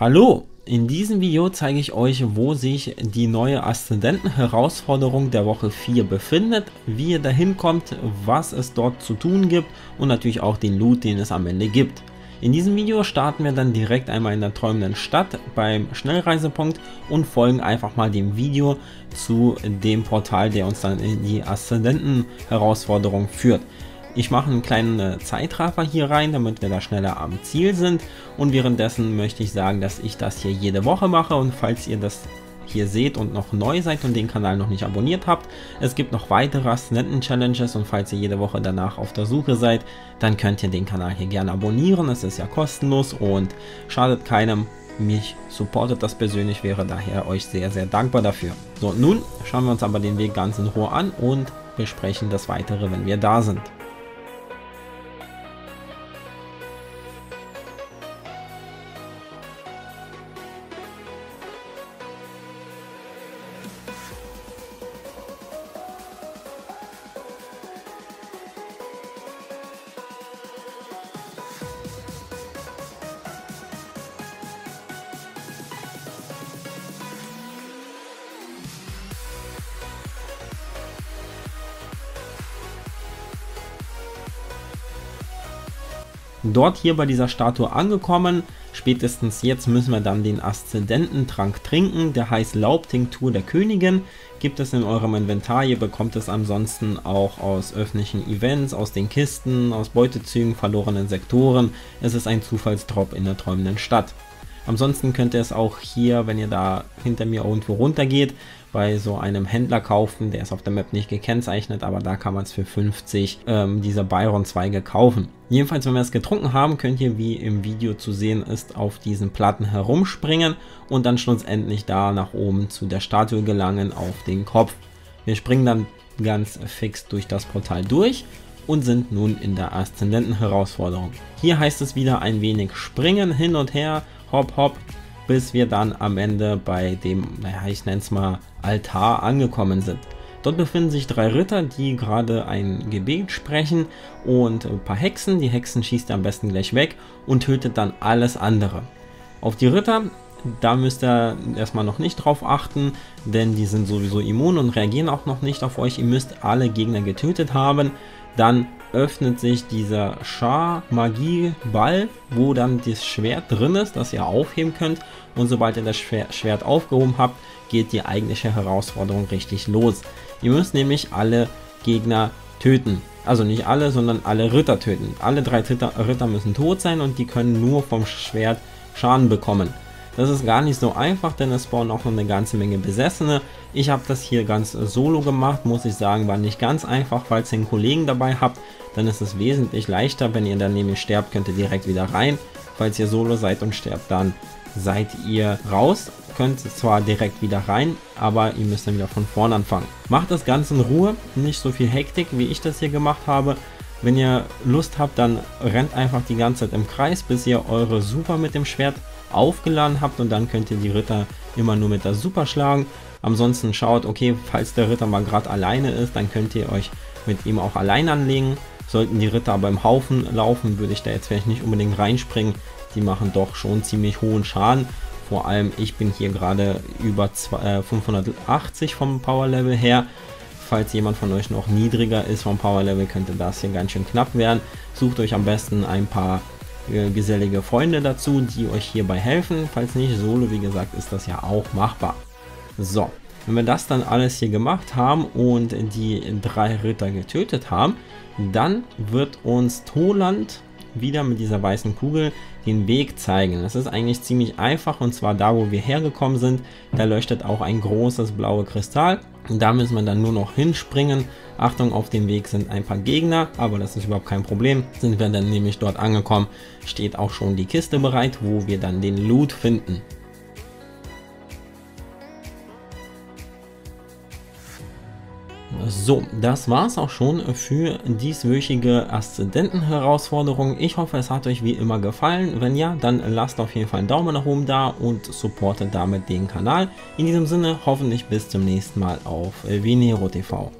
Hallo, in diesem Video zeige ich euch, wo sich die neue Aszendenten-Herausforderung der Woche 4 befindet, wie ihr dahin kommt, was es dort zu tun gibt und natürlich auch den Loot, den es am Ende gibt. In diesem Video starten wir dann direkt einmal in der träumenden Stadt beim Schnellreisepunkt und folgen einfach mal dem Video zu dem Portal, der uns dann in die Aszendenten-Herausforderung führt. Ich mache einen kleinen Zeitraffer hier rein, damit wir da schneller am Ziel sind, und währenddessen möchte ich sagen, dass ich das hier jede Woche mache, und falls ihr das hier seht und noch neu seid und den Kanal noch nicht abonniert habt, es gibt noch weitere Aszendenten-Challenges, und falls ihr jede Woche danach auf der Suche seid, dann könnt ihr den Kanal hier gerne abonnieren, es ist ja kostenlos und schadet keinem. Mich supportet das persönlich, wäre daher euch sehr, sehr dankbar dafür. So, nun schauen wir uns aber den Weg ganz in Ruhe an und besprechen das Weitere, wenn wir da sind. Dort hier bei dieser Statue angekommen, spätestens jetzt müssen wir dann den Aszendententrank trinken, der heißt Laubtinktur der Königin, gibt es in eurem Inventar, ihr bekommt es ansonsten auch aus öffentlichen Events, aus den Kisten, aus Beutezügen, verlorenen Sektoren, es ist ein Zufallsdrop in der träumenden Stadt. Ansonsten könnt ihr es auch hier, wenn ihr da hinter mir irgendwo runter geht, bei so einem Händler kaufen, der ist auf der Map nicht gekennzeichnet, aber da kann man es für 50 dieser Byron-Zweige kaufen. Jedenfalls, wenn wir es getrunken haben, könnt ihr, wie im Video zu sehen ist, auf diesen Platten herumspringen und dann schlussendlich da nach oben zu der Statue gelangen auf den Kopf. Wir springen dann ganz fix durch das Portal durch und sind nun in der Aszendenten-Herausforderung. Hier heißt es wieder ein wenig springen, hin und her, hopp hopp, bis wir dann am Ende bei dem, naja, ich nenne es mal Altar angekommen sind. Dort befinden sich drei Ritter, die gerade ein Gebet sprechen, und ein paar Hexen. Die Hexen schießt ihr am besten gleich weg und tötet dann alles andere. Auf die Ritter, da müsst ihr erstmal noch nicht drauf achten, denn die sind sowieso immun und reagieren auch noch nicht auf euch. Ihr müsst alle Gegner getötet haben, dann öffnet sich dieser Schar-Magie-Ball, wo dann das Schwert drin ist, das ihr aufheben könnt, und sobald ihr das Schwert aufgehoben habt, geht die eigentliche Herausforderung richtig los. Ihr müsst nämlich alle Gegner töten, also nicht alle, sondern alle Ritter töten. Alle drei Ritter müssen tot sein und die können nur vom Schwert Schaden bekommen. Das ist gar nicht so einfach, denn es spawnen auch noch eine ganze Menge Besessene. Ich habe das hier ganz solo gemacht, muss ich sagen, war nicht ganz einfach. Falls ihr einen Kollegen dabei habt, dann ist es wesentlich leichter. Wenn ihr dann nämlich sterbt, könnt ihr direkt wieder rein. Falls ihr solo seid und sterbt, dann seid ihr raus. Könnt zwar direkt wieder rein, aber ihr müsst dann wieder von vorne anfangen. Macht das Ganze in Ruhe, nicht so viel Hektik, wie ich das hier gemacht habe. Wenn ihr Lust habt, dann rennt einfach die ganze Zeit im Kreis, bis ihr eure Super mit dem Schwert aufgeladen habt, und dann könnt ihr die Ritter immer nur mit der Super schlagen. Ansonsten schaut, okay, falls der Ritter mal gerade alleine ist, dann könnt ihr euch mit ihm auch allein anlegen. Sollten die Ritter aber im Haufen laufen, würde ich da jetzt vielleicht nicht unbedingt reinspringen. Die machen doch schon ziemlich hohen Schaden. Vor allem, ich bin hier gerade über 580 vom Power Level her. Falls jemand von euch noch niedriger ist vom Power Level, könnte das hier ganz schön knapp werden. Sucht euch am besten ein paar gesellige Freunde dazu, die euch hierbei helfen. Falls nicht, solo, wie gesagt, ist das ja auch machbar. So, wenn wir das dann alles hier gemacht haben und die drei Ritter getötet haben, dann wird uns Toland wieder mit dieser weißen Kugel den Weg zeigen. Das ist eigentlich ziemlich einfach, und zwar da, wo wir hergekommen sind, da leuchtet auch ein großes blaues Kristall. Da müssen wir dann nur noch hinspringen. Achtung, auf dem Weg sind ein paar Gegner, aber das ist überhaupt kein Problem. Sind wir dann nämlich dort angekommen, steht auch schon die Kiste bereit, wo wir dann den Loot finden. So, das war es auch schon für dieswöchige Aszendenten-Herausforderung. Ich hoffe, es hat euch wie immer gefallen. Wenn ja, dann lasst auf jeden Fall einen Daumen nach oben da und supportet damit den Kanal. In diesem Sinne, hoffentlich bis zum nächsten Mal auf Venero TV.